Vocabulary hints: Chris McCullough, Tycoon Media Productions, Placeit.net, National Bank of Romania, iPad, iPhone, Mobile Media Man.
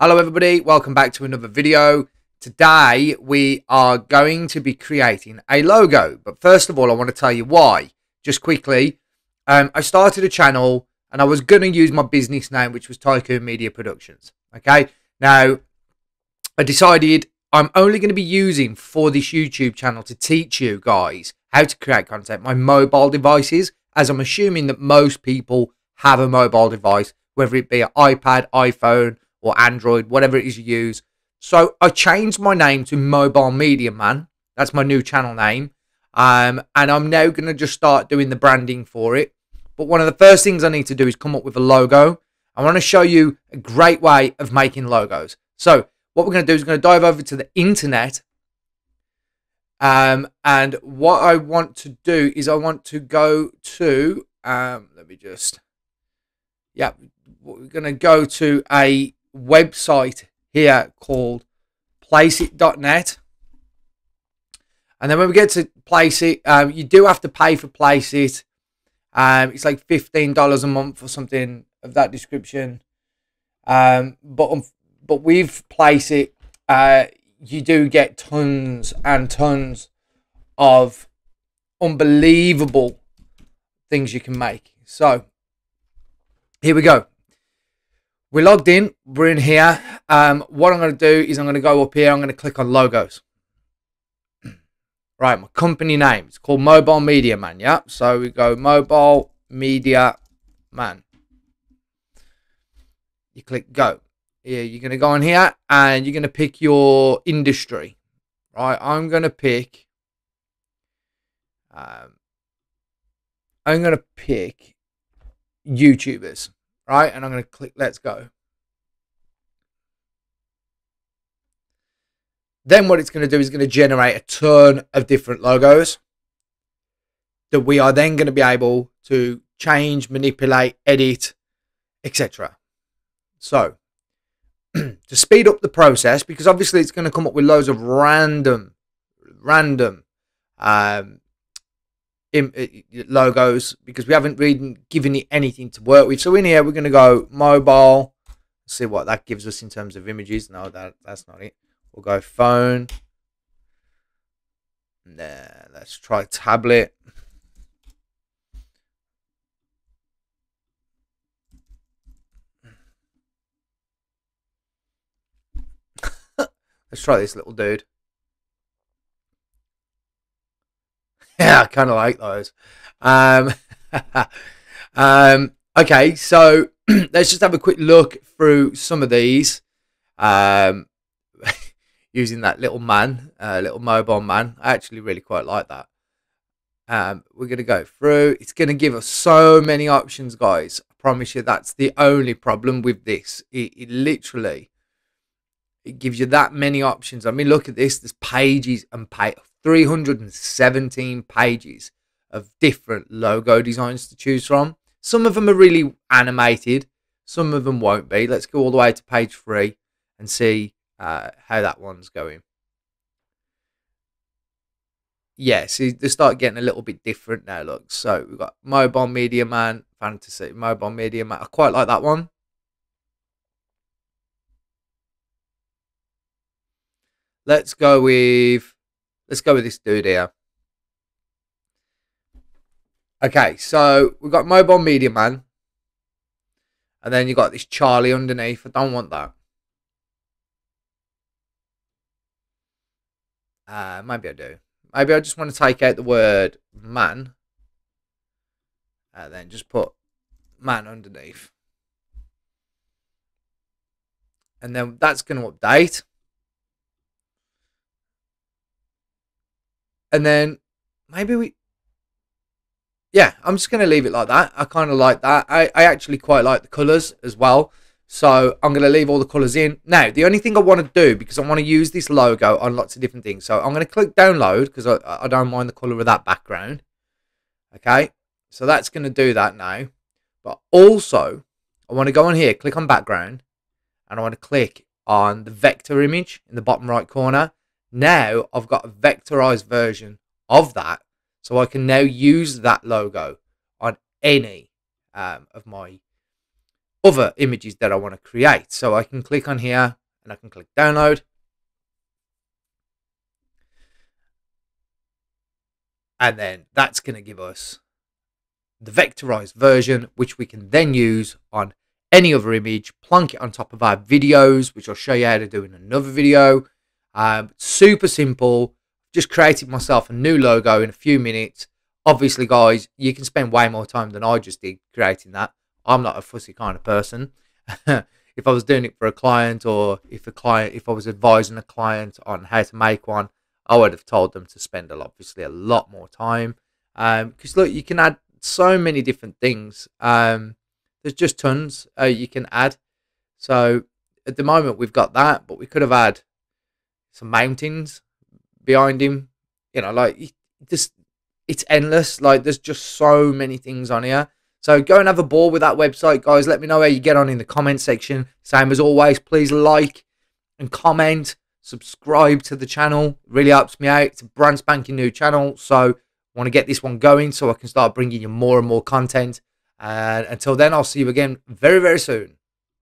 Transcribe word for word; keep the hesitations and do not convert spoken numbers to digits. Hello everybody, welcome back to another video. Today we are going to be creating a logo, but first of all I want to tell you why. Just quickly, um, I started a channel and I was going to use my business name, which was Tycoon Media Productions. Okay, now I decided I'm only going to be using for this YouTube channel to teach you guys how to create content, my mobile devices, as I'm assuming that most people have a mobile device, whether it be an iPad, iPhone, or Android, whatever it is you use. So I changed my name to Mobile Media Man. That's my new channel name. Um, and I'm now going to just start doing the branding for it. But one of the first things I need to do is come up with a logo. I want to show you a great way of making logos. So what we're going to do is going to dive over to the internet. Um, and what I want to do is I want to go to, um, let me just, yeah, we're going to go to a website here called Placeit dot net, and then when we get to Placeit, um, you do have to pay for Placeit. Um, it's like fifteen dollars a month or something of that description. Um, but um, but with Placeit, uh, you do get tons and tons of unbelievable things you can make. So here we go. We're logged in, we're in here. Um, what I'm gonna do is I'm gonna go up here, I'm gonna click on logos. Right, my company name, it's called Mobile Media Man, yeah? So we go Mobile Media Man. You click go. Yeah, you're gonna go in here and you're gonna pick your industry. Right, I'm gonna pick, um, I'm gonna pick YouTubers. Right, and I'm going to click let's go. Then what it's going to do is going to generate a ton of different logos that we are then going to be able to change, manipulate, edit, et cetera. So, to speed up the process, because obviously it's going to come up with loads of random, random um, logos, because we haven't really given it anything to work with. So in here we're going to go mobile, let's see what that gives us in terms of images. No, that that's not it. We'll go phone. Nah, let's try tablet. Let's try this little dude. Yeah, I kind of like those. Um, um, okay, so let's just have a quick look through some of these. Um, using that little man, uh, little mobile man. I actually really quite like that. Um, we're going to go through. It's going to give us so many options, guys. I promise you that's the only problem with this. It, it literally it gives you that many options. I mean, look at this. There's pages and pages. three hundred seventeen pages of different logo designs to choose from. Some of them are really animated, some of them won't be. Let's go all the way to page three and see uh, how that one's going. Yeah, see, they start getting a little bit different now, look. So we've got Mobile Media Man, Fantasy, Mobile Media Man. I quite like that one. Let's go with Let's go with this dude here. Okay, so we've got Mobile Media Man. And then you've got this Charlie underneath. I don't want that. Uh, maybe I do. Maybe I just want to take out the word man. And then just put man underneath. And then that's going to update. And then maybe we, yeah, I'm just going to leave it like that. I kind of like that. I, I actually quite like the colours as well. So I'm going to leave all the colours in. Now, the only thing I want to do, because I want to use this logo on lots of different things. So I'm going to click download because I, I don't mind the colour of that background. Okay, so that's going to do that now. But also, I want to go on here, click on background. And I want to click on the vector image in the bottom right corner. Now I've got a vectorized version of that, so I can now use that logo on any um, of my other images that I want to create. So I can click on here and I can click download. And then that's going to give us the vectorized version, which we can then use on any other image, plonk it on top of our videos, which I'll show you how to do in another video. Um, super simple. Just created myself a new logo in a few minutes. Obviously, guys, you can spend way more time than I just did creating that. I'm not a fussy kind of person. If I was doing it for a client, or if a client, if I was advising a client on how to make one, I would have told them to spend a lot, obviously a lot more time, because um, look, you can add so many different things. Um, there's just tons uh, you can add. So at the moment we've got that, but we could have had some mountains behind him. You know, like just it's endless. Like there's just so many things on here. So go and have a ball with that website, guys. Let me know how you get on in the comment section. Same as always, please like and comment. Subscribe to the channel. Really helps me out. It's a brand spanking new channel. So I want to get this one going so I can start bringing you more and more content. And until then, I'll see you again very, very soon.